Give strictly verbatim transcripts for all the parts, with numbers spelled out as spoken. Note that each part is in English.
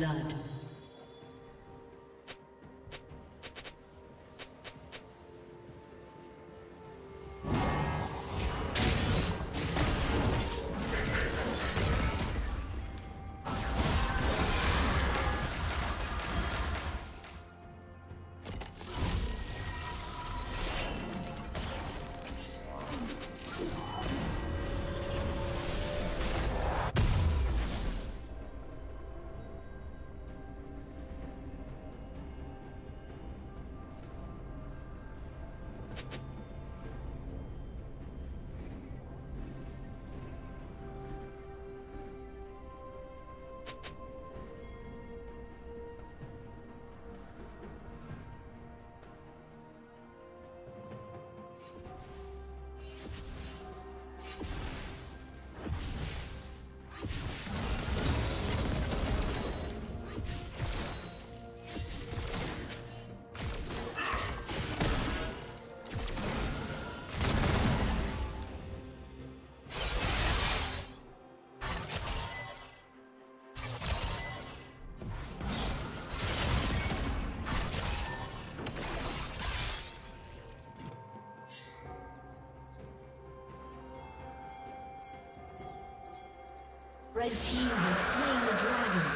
blood. Red team has slain the dragon.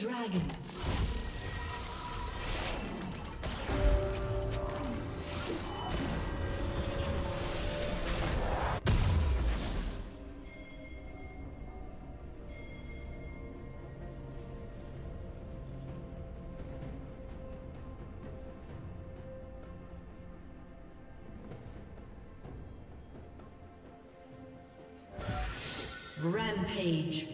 dragon. Rampage.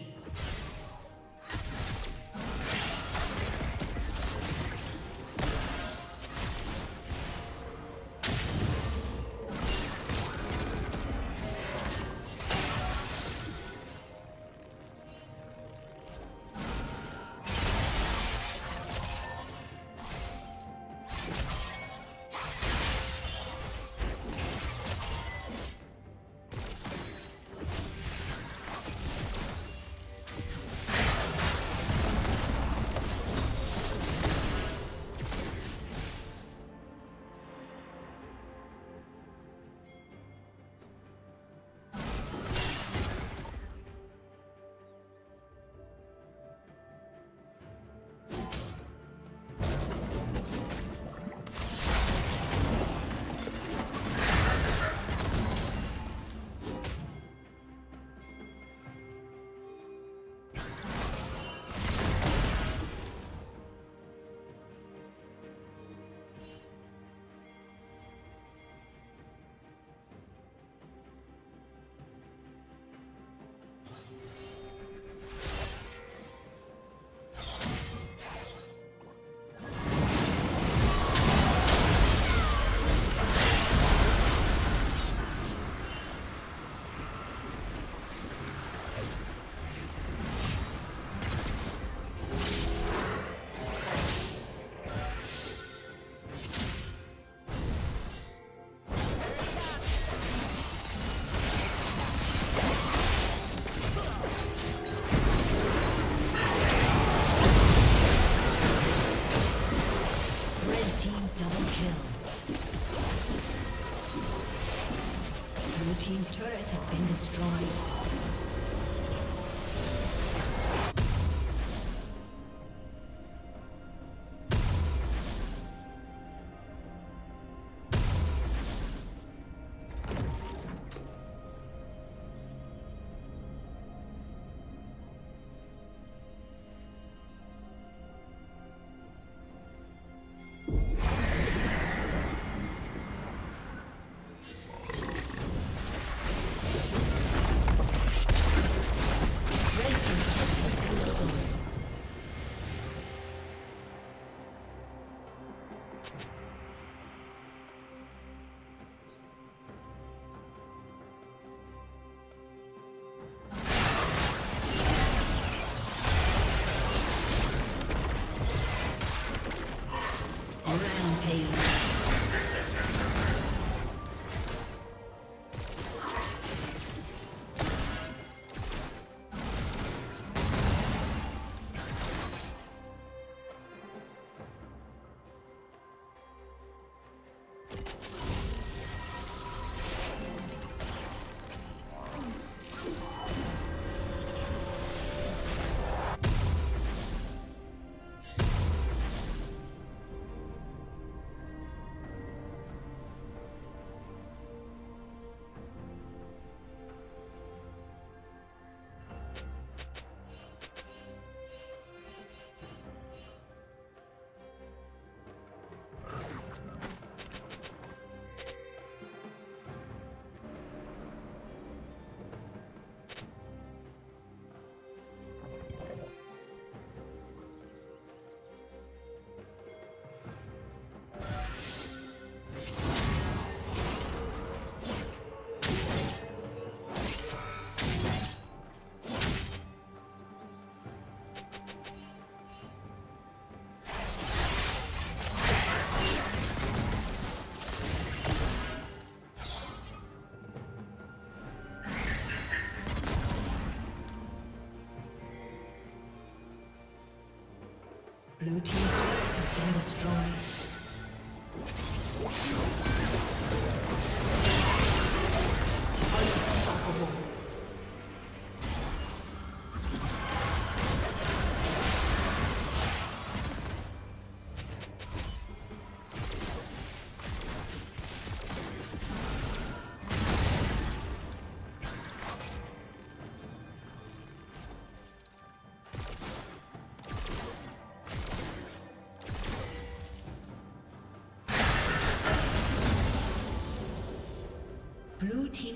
team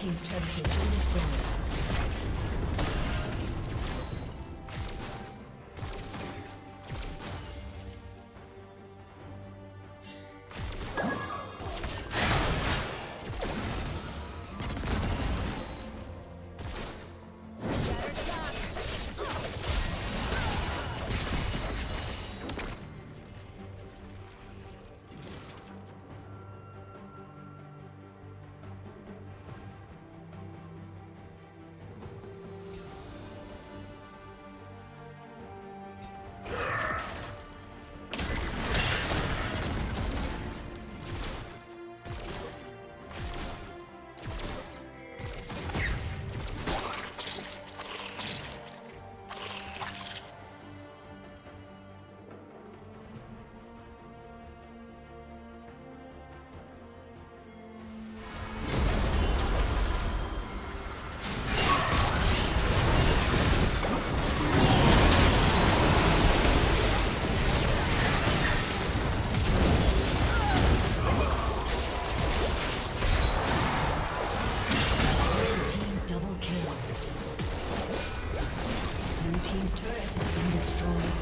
Team's turret has been destroyed.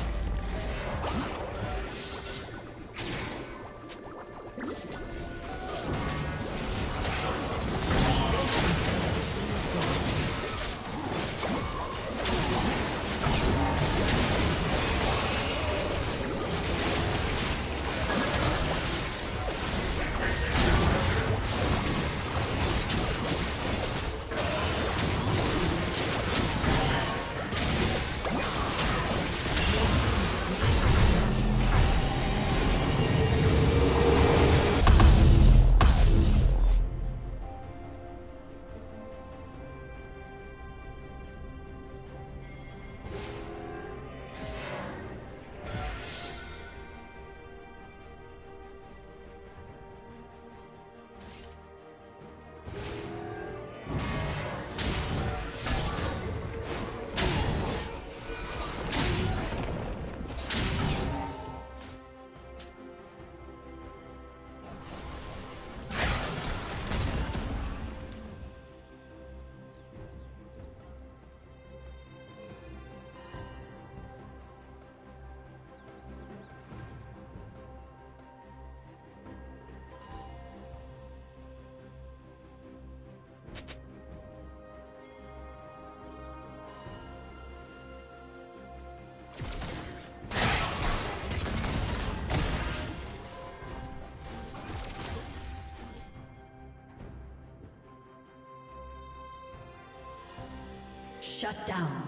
Shut down.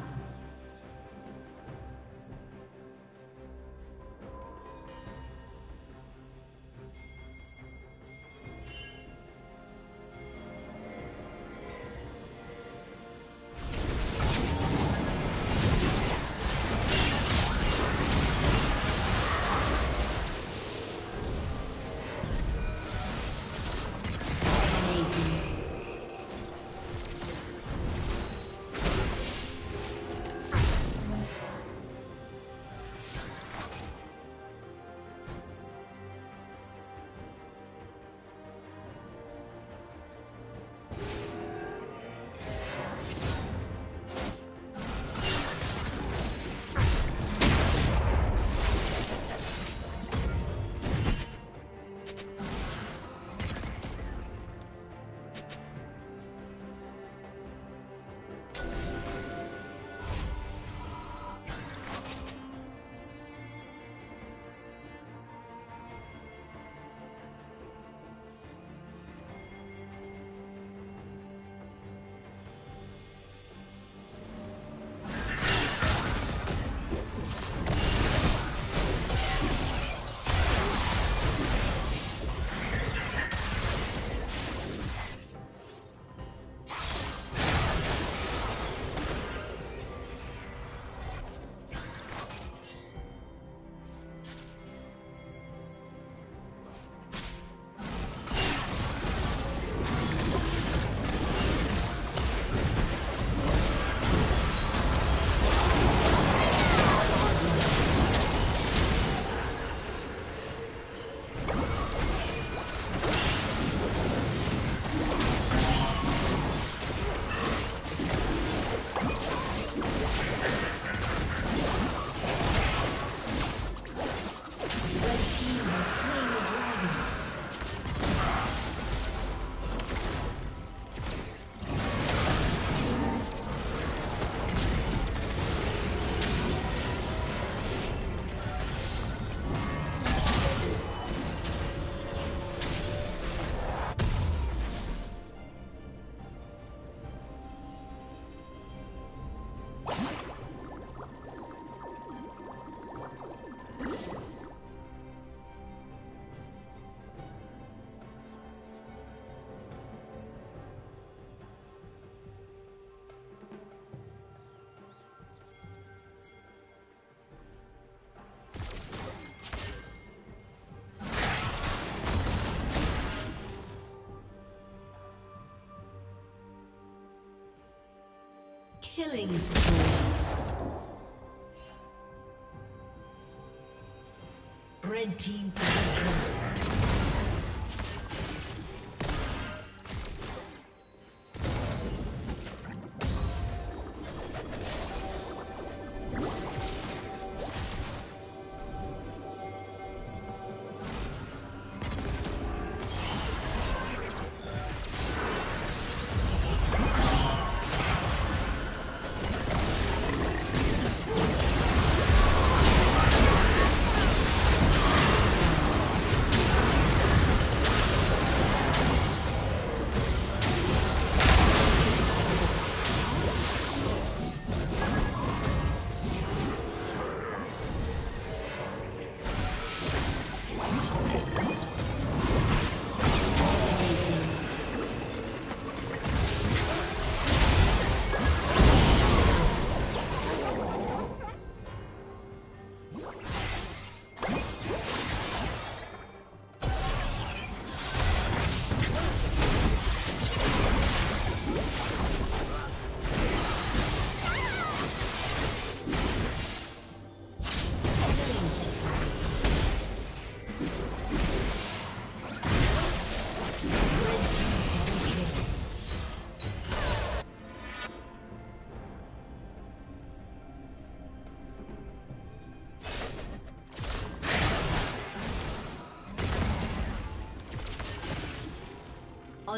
Killing spree. Red team.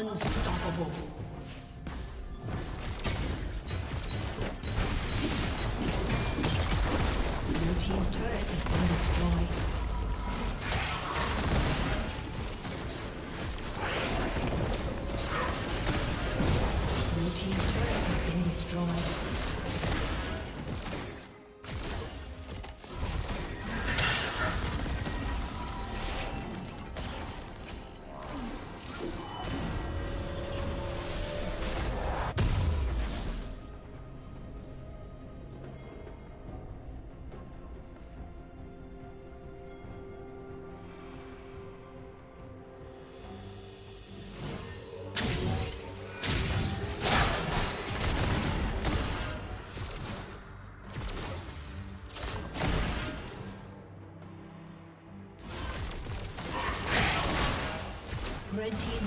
Unstoppable. Blue team's turret has been destroyed. Red team